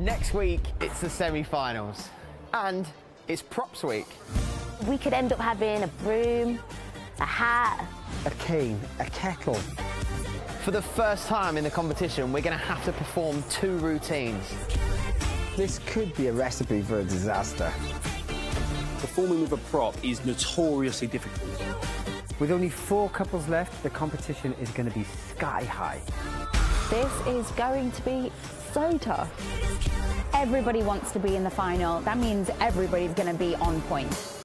Next week, it's the semi-finals and it's props week. We could end up having a broom, a hat, a cane, a kettle. For the first time in the competition, we're going to have to perform two routines. This could be a recipe for a disaster. Performing with a prop is notoriously difficult. With only 4 couples left, the competition is going to be sky high. This is going to be so tough. Everybody wants to be in the final. That means everybody's going to be on point.